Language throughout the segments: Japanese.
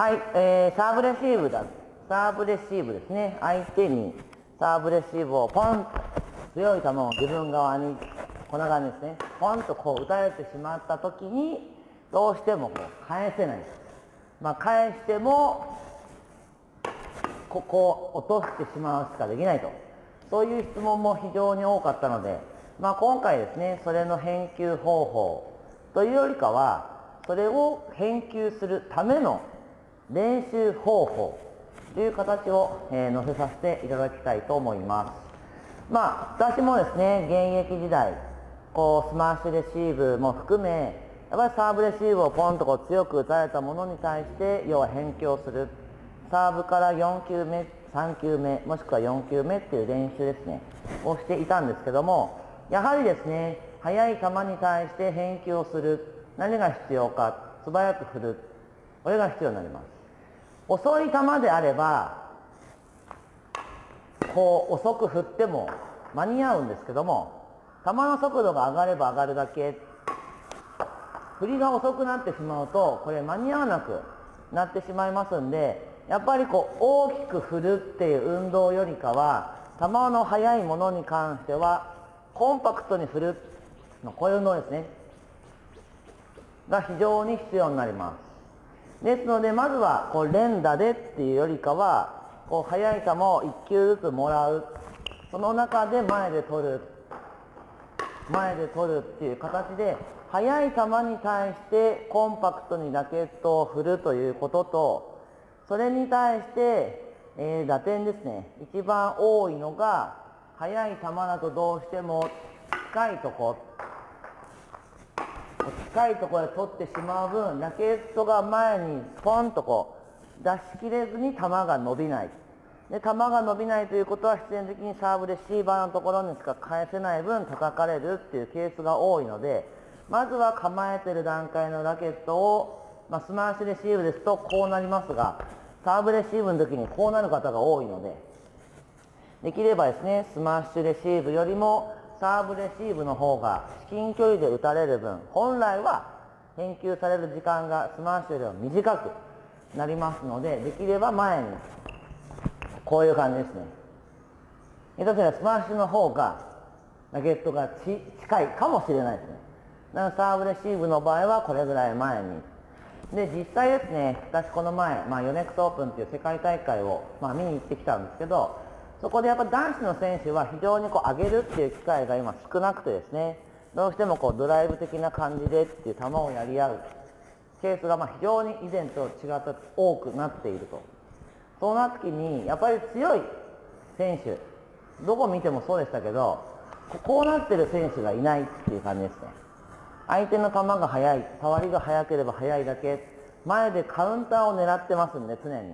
はい、サーブレシーブですね。相手にサーブレシーブをポンと強い球を自分側にこんな感じですね。ポンとこう打たれてしまった時にどうしてもこう返せない。まあ返してもここを落としてしまうしかできないと。そういう質問も非常に多かったので、まあ今回ですね、それの返球方法というよりかは、それを返球するための練習方法という形を載せさせていただきたいと思います。まあ私もですね、現役時代、こうスマッシュレシーブも含め、やっぱりサーブレシーブをポンとこう強く打たれたものに対して、要は返球をする。サーブから4球目、3球目、もしくは4球目っていう練習ですね、をしていたんですけども、やはりですね、速い球に対して返球をする。何が必要か、素早く振る。これが必要になります。遅い球であれば、こう遅く振っても間に合うんですけども、球の速度が上がれば上がるだけ、振りが遅くなってしまうと、これ間に合わなくなってしまいますんで、やっぱりこう大きく振るっていう運動よりかは、球の速いものに関しては、コンパクトに振る、こういう運動ですね。が非常に必要になります。ですので、まずはこう連打でっていうよりかは、こう速い球を1球ずつもらう。その中で前で取る。前で取るっていう形で、速い球に対してコンパクトにラケットを振るということと、それに対して、打点ですね。一番多いのが、速い球だとどうしても近いところ。近いところで取ってしまう分、ラケットが前にポンとこう出しきれずに球が伸びない。で、球が伸びないということは必然的にサーブレシーバーのところにしか返せない分叩かれるっていうケースが多いので、まずは構えてる段階のラケットを、まあ、スマッシュレシーブですとこうなりますが、サーブレシーブの時にこうなる方が多いので、できればですね、スマッシュレシーブよりもサーブレシーブの方が至近距離で打たれる分、本来は返球される時間がスマッシュよりは短くなりますので、できれば前にこういう感じですね。確かにスマッシュの方がラケットが近いかもしれないですね。なのでサーブレシーブの場合はこれぐらい前に。で、実際ですね、私この前、ヨネックスオープンっていう世界大会を、見に行ってきたんですけど、そこでやっぱ男子の選手は非常にこう上げるっていう機会が今少なくてですね、どうしてもこうドライブ的な感じでっていう球をやり合うケースが非常に以前と違って多くなっていると。そうなった時にやっぱり強い選手、どこ見てもそうでしたけど、こうなってる選手がいないっていう感じですね。相手の球が速い、触りが速ければ速いだけ、前でカウンターを狙ってますんで、常に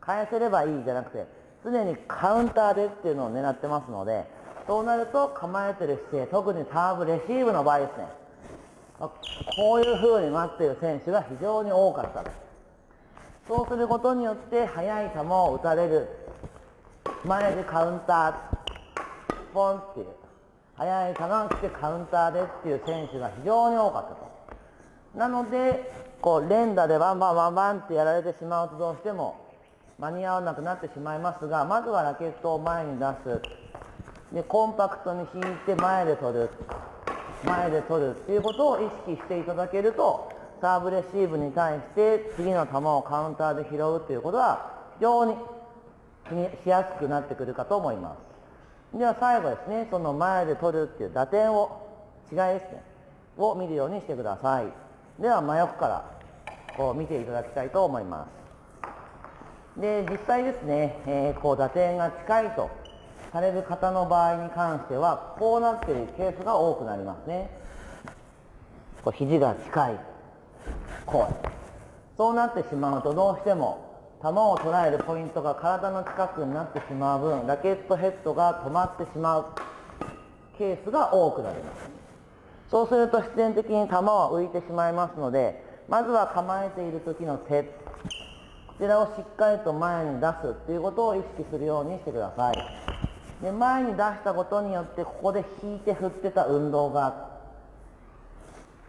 返せればいいじゃなくて、常にカウンターでっていうのを狙ってますので、そうなると構えてる姿勢、特にサーブレシーブの場合ですね、こういう風に待っている選手が非常に多かったです。そうすることによって速い球を打たれる、前でカウンターポンっていう、速い球が来てカウンターでっていう選手が非常に多かったと。なのでこう連打でバンバンバンバンってやられてしまうとどうしても間に合わなくなってしまいますが、まずはラケットを前に出す。で、コンパクトに引いて前で取る。前で取るっていうことを意識していただけると、サーブレシーブに対して次の球をカウンターで拾うっていうことは非常に気にしやすくなってくるかと思います。では最後ですね、その前で取るっていう打点を、違いですね、を見るようにしてください。では真横からこう見ていただきたいと思います。で、実際ですね、こう打点が近いとされる方の場合に関しては、こうなっているケースが多くなりますね。こう肘が近い。こう。そうなってしまうと、どうしても球を捉えるポイントが体の近くになってしまう分、ラケットヘッドが止まってしまうケースが多くなります。そうすると必然的に球は浮いてしまいますので、まずは構えている時の手、こちらをしっかりと前に出すっていうことを意識するようにしてください。で、前に出したことによって、ここで引いて振ってた運動が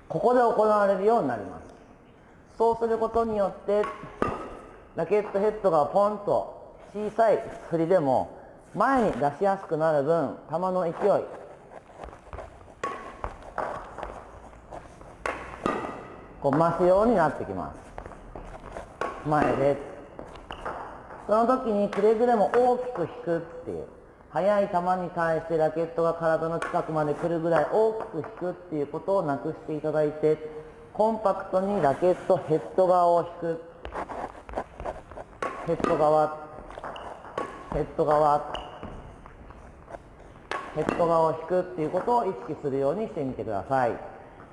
ここで行われるようになります。そうすることによって、ラケットヘッドがポンと小さい振りでも前に出しやすくなる分、球の勢い、こう増すようになってきます。前です。その時にくれぐれも大きく引くっていう、速い球に対してラケットが体の近くまで来るぐらい大きく引くっていうことをなくしていただいて、コンパクトにラケットヘッド側を引く。ヘッド側、ヘッド側、ヘッド側を引くっていうことを意識するようにしてみてください。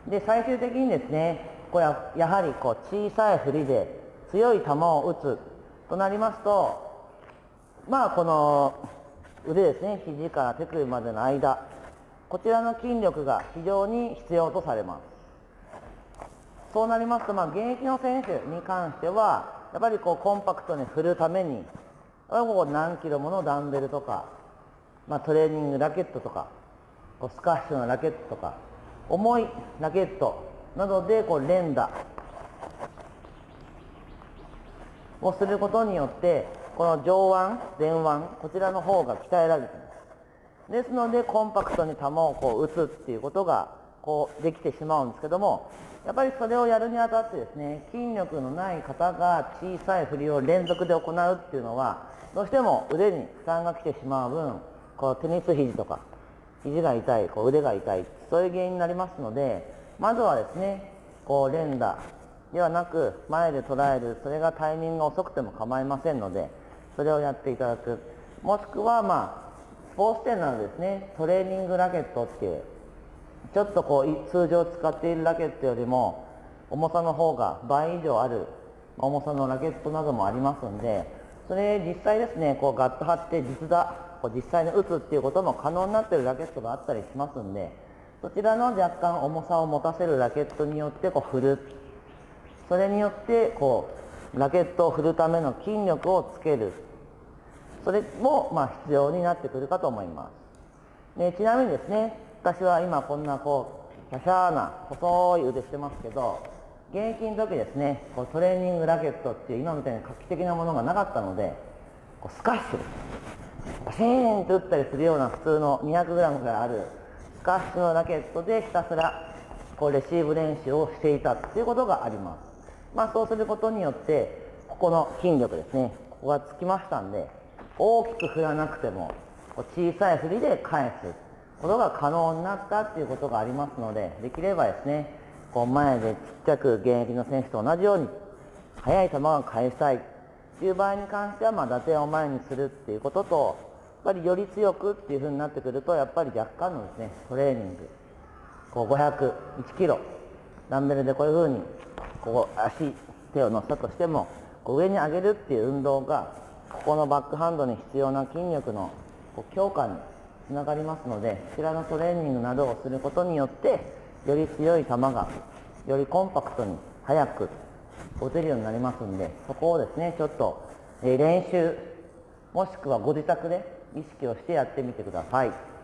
で、最終的にですね、これはやはりこう小さい振りで強い球を打つとなりますと、まあこの腕ですね、肘から手首までの間、こちらの筋力が非常に必要とされます。そうなりますと、まあ、現役の選手に関してはやっぱりこうコンパクトに振るために、こう何キロものダンベルとか、まあ、トレーニングラケットとか、こうスカッシュのラケットとか重いラケットなどでこう連打をすることによって、この上腕、前腕、こちらの方が鍛えられています。ですのでコンパクトに球をこう打つっていうことがこうできてしまうんですけども、やっぱりそれをやるにあたってですね、筋力のない方が小さい振りを連続で行うっていうのは、どうしても腕に負担がきてしまう分、こうテニス肘とか肘が痛い、こう腕が痛い、そういう原因になりますので、まずはですね、こう連打ではなく前で捉える、それがタイミングが遅くても構いませんので、それをやっていただく。もしくは、まあ、スポーツ店などですね、トレーニングラケットっていう、ちょっとこう通常使っているラケットよりも重さの方が倍以上ある重さのラケットなどもありますので、それ実際ですね、こうガッと張って実打、こう実際に打つっていうことも可能になっているラケットがあったりしますんで、そちらの若干重さを持たせるラケットによってこう振る、それによってこうラケットを振るための筋力をつける、それもまあ必要になってくるかと思います。で、ちなみにですね、私は今こんなこうシャシャーな細い腕してますけど、現役の時ですね、こうトレーニングラケットっていう今みたいに画期的なものがなかったので、こうスカッシュパシーンと打ったりするような普通の 200g ぐらいあるスカッシュのラケットでひたすらこうレシーブ練習をしていたっていうことがあります。まあ、そうすることによってここの筋力ですね、ここがつきましたんで、大きく振らなくてもこう小さい振りで返すことが可能になったっていうことがありますので、できればですね、こう前でちっちゃく現役の選手と同じように速い球を返したいっていう場合に関しては、まあ打点を前にするっていうことと、やっぱりより強くっていうふうになってくると、やっぱり若干のですねトレーニング、こう500、1キロダンベルでこういうふうにこう足、手を乗せたとしてもこう上に上げるっていう運動が、ここのバックハンドに必要な筋力のこう強化につながりますので、こちらのトレーニングなどをすることによって、より強い球がよりコンパクトに速く打てるようになりますんで、そこをですねちょっと練習もしくはご自宅で意識をしてやってみてください。